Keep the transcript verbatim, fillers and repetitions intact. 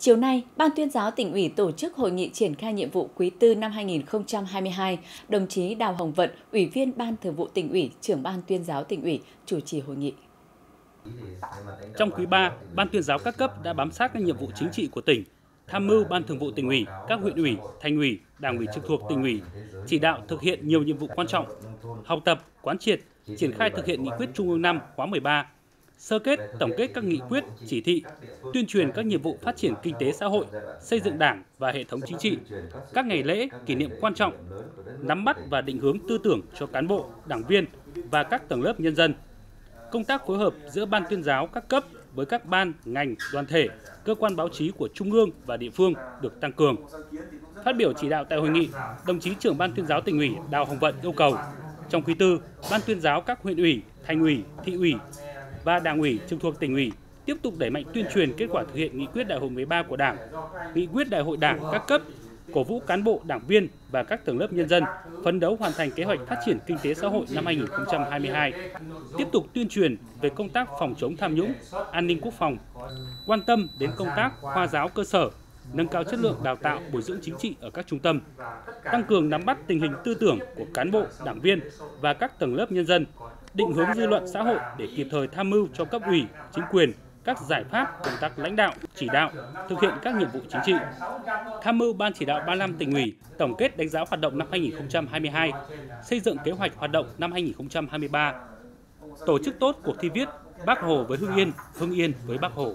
Chiều nay, Ban Tuyên giáo Tỉnh ủy tổ chức hội nghị triển khai nhiệm vụ quý tư năm hai nghìn không trăm hai mươi hai. Đồng chí Đào Hồng Vận, Ủy viên Ban Thường vụ Tỉnh ủy, Trưởng Ban Tuyên giáo Tỉnh ủy chủ trì hội nghị. Trong quý ba, Ban Tuyên giáo các cấp đã bám sát các nhiệm vụ chính trị của tỉnh, tham mưu Ban Thường vụ Tỉnh ủy, các huyện ủy, thành ủy, Đảng ủy trực thuộc Tỉnh ủy chỉ đạo thực hiện nhiều nhiệm vụ quan trọng, học tập, quán triệt, triển khai thực hiện nghị quyết Trung ương năm khóa mười ba. Sơ kết, tổng kết các nghị quyết, chỉ thị, tuyên truyền các nhiệm vụ phát triển kinh tế xã hội, xây dựng Đảng và hệ thống chính trị, các ngày lễ, kỷ niệm quan trọng, nắm bắt và định hướng tư tưởng cho cán bộ, đảng viên và các tầng lớp nhân dân. Công tác phối hợp giữa Ban Tuyên giáo các cấp với các ban, ngành, đoàn thể, cơ quan báo chí của Trung ương và địa phương được tăng cường. Phát biểu chỉ đạo tại hội nghị, đồng chí Trưởng Ban Tuyên giáo Tỉnh ủy Đào Hồng Vận yêu cầu, trong quý tư, Ban Tuyên giáo các huyện ủy, thành ủy, thị ủy và Đảng ủy trực thuộc Tỉnh ủy tiếp tục đẩy mạnh tuyên truyền kết quả thực hiện nghị quyết Đại hội mười ba của Đảng, nghị quyết Đại hội Đảng các cấp, cổ vũ cán bộ, đảng viên và các tầng lớp nhân dân phấn đấu hoàn thành kế hoạch phát triển kinh tế xã hội năm hai nghìn không trăm hai mươi hai, tiếp tục tuyên truyền về công tác phòng chống tham nhũng, an ninh quốc phòng, quan tâm đến công tác khoa giáo cơ sở, nâng cao chất lượng đào tạo bồi dưỡng chính trị ở các trung tâm, tăng cường nắm bắt tình hình tư tưởng của cán bộ, đảng viên và các tầng lớp nhân dân, định hướng dư luận xã hội để kịp thời tham mưu cho cấp ủy, chính quyền các giải pháp công tác lãnh đạo, chỉ đạo, thực hiện các nhiệm vụ chính trị. Tham mưu Ban Chỉ đạo ba mươi lăm Tỉnh ủy tổng kết đánh giá hoạt động năm hai nghìn không trăm hai mươi hai, xây dựng kế hoạch hoạt động năm hai nghìn không trăm hai mươi ba, tổ chức tốt cuộc thi viết Bác Hồ với Hưng Yên, Hưng Yên với Bác Hồ.